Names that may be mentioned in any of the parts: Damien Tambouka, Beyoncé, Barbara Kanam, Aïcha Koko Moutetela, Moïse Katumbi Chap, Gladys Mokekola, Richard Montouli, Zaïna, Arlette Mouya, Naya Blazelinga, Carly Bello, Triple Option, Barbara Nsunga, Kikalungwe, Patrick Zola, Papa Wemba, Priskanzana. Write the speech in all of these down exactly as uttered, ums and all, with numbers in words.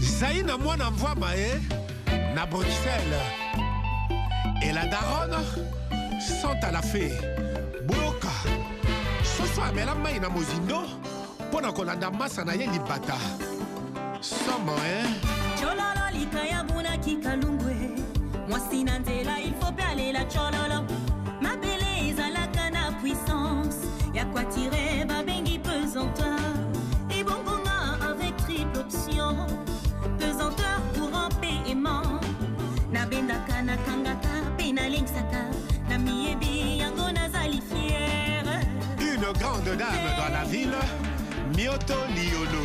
Zaïna moi n'envoie maé na Bruxelles et la daronne sont à la fée. Boka. Ce soir mais la maïna mozindo pour na kolanda masa na yeli bata. Somo hein. Chololo likaya buna kikalungwe. Mwasi na nzela il faut parler la chololo. Ma belle ezalaka na puissance. Y'a quoi tirer babengi pesanteur. Et bonbonna avec triple option. Pesanteur pour un paiement. Na bendaka na kangaka penaling saka. Na miebi yango na zali fière. Une grande dame dans la ville. Mioto Liolo.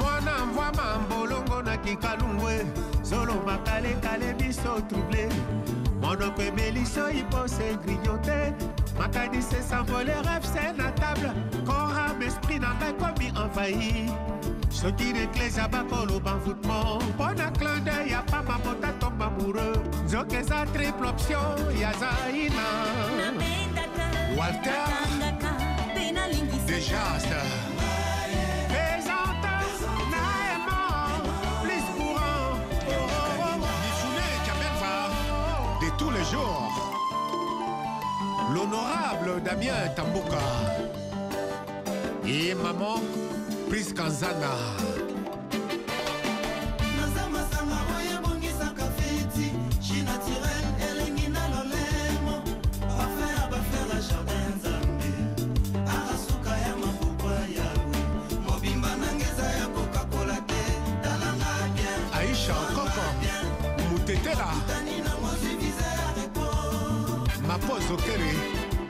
Mwana mwa mambolongo na kikalungwe. Zolo makale kale biso troublé. Monoko emeliso ipose grignoté. Makadi se s'envoler, rêve c'est la table. Corps, esprit n'a pas commis envahi. Ce qui n'éclaise à Bacolo, ban foutement. Bon à clin d'œil, y'a pas ma bota tombe amoureux. Zokeza triple option, y'a Zaïna. Walter, déjà ça. L'honorable Damien Tambouka et maman Priskanzana. Aïcha Koko Moutetela. Pozo kere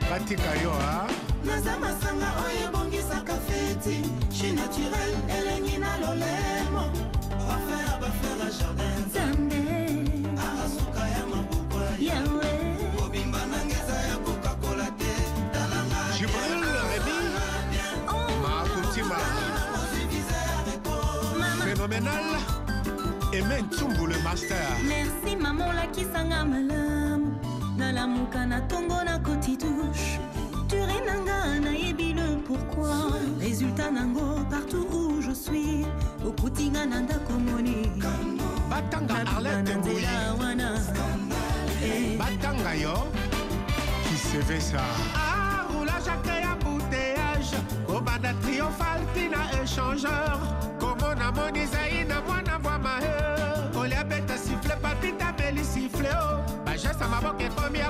batika yo ha nazama sanga oye bongisa kafeti chi naturel elengi na lolemo afera ba fera jardin zambe arasuka ya maboko yawe obimba nangeza ya coca cola te dalanga jibril rebi ma kutima phénoménal et même Tsumbu le master merci maman la kisanga malamu. La moukana tongo na koti touche. Tu renanga na ebile pourquoi. Résultat nango partout où je suis. Au koutinga nanda komoni. Batanga Arlette Mouya. Batanga yo. Qui se fait ça. Ah, roulage à créer embouteillage. Kobanda triomphal, tina échangeur. Comme on a mon Isaïna, moi na voix ma. Olé bête sifflé, papita belle sifflé. Je sais ma boque est commis à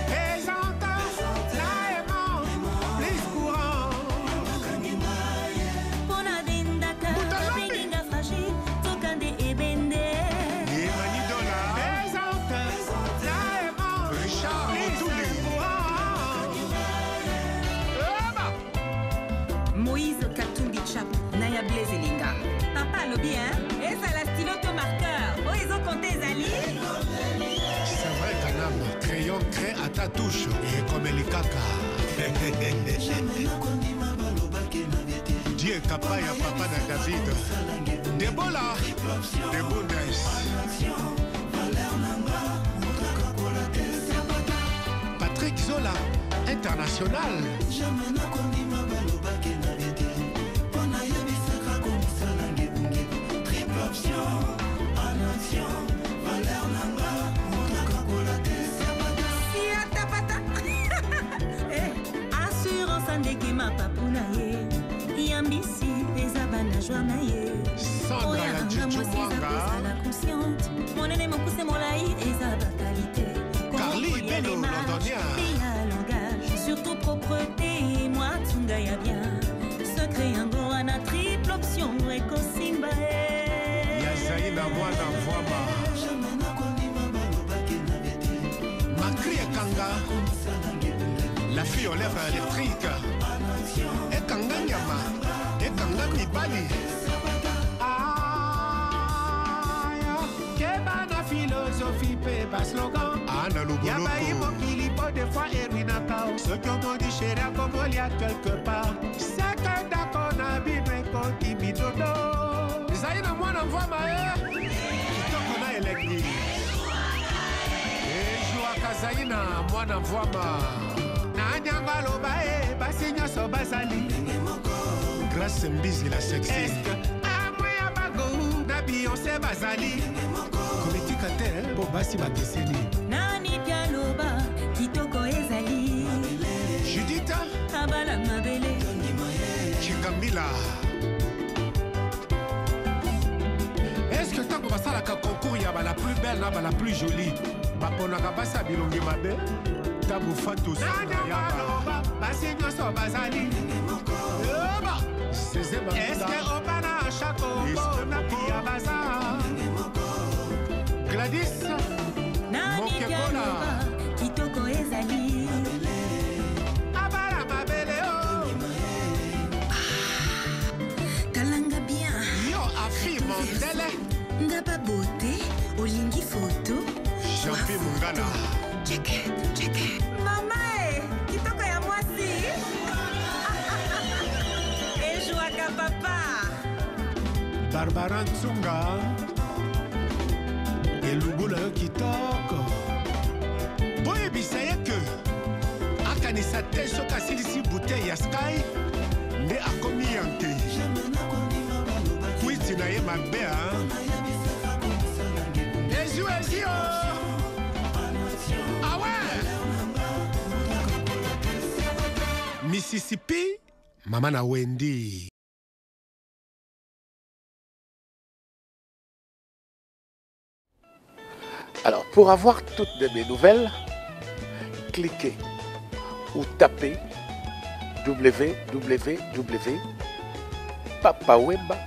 Et j'entends l'aimant. Les courants. Pona dendaka. Benginga fragile. Tokande et bende. Et manidola. Et j'entends l'aimant. Richard Montouli. Moïse Katumbi Chap, Naya Blazelinga. Papa le bien, et ça la stylo au marqueur. Oh, ils ont compté Zali. C'est vrai, Kanam, crayon crée à ta touche. Et comme les caca. Dieu capa ya papa de David. Debola, de Bundes. Patrick Zola, international. Carly Bello, londonien. Surtout propreté, moi, Tungaya bien. Secret en gros, on a triple option, et Kosimba. Yazaïna, moi, n'envoie pas. Makri et Kanga, la fille aux lèvres électriques. Et Kanga Nyama, et Kanga Nibali. Philosophie, pas slogan. Y'a pas qu'il y a des fois et ruinatao. Ceux qui ont dit chéri à comme il y a quelque part. C'est que d'accord, on a bien un compte, il m'y donne. Zaïna, moi, namvua mahe kitoko na elengi ejo akazali na mwana mvua ma na nyanga loba e basi nyoso basali grâce mbizi la sexy amwe bago na Beyoncé basali politique atel bo basi bakeseli nani pialoba kitoko ezali Judita abala mabele Chikamila Est-ce que tant que ça la concours y a la plus belle là la plus jolie Bapona kabasa bilongi mabe Tabu fatou Nana basinyo so bazali Eba Est-ce que opana chako na kia baza Gladys Mokekola Kitoko ezali Abala mabele oh Kalanga bien Yo afi mondele Ngaba beauté, olingi photo. Champi mungana. Check, check. Mamae, kitoko ya mwasi. Ejuaka papa. Barbara Nsunga. Elugula kitoko. Boye bisaye ke. Akanisa te soka silisi bouteille ya sky. Ne akomi yanke. Kwiti na ye mabe hein. Ezio, Ezio! Ah ouais! Mississippi, maman a Wendy. Alors, pour avoir toutes mes nouvelles, cliquez ou tapez w w w point papa wemba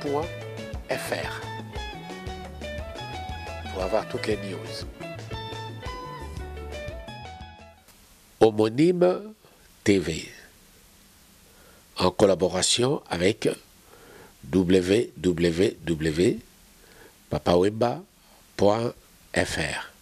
point f r. Avoir toutes les news. Homonyme T V en collaboration avec w w w point papa wemba point f r.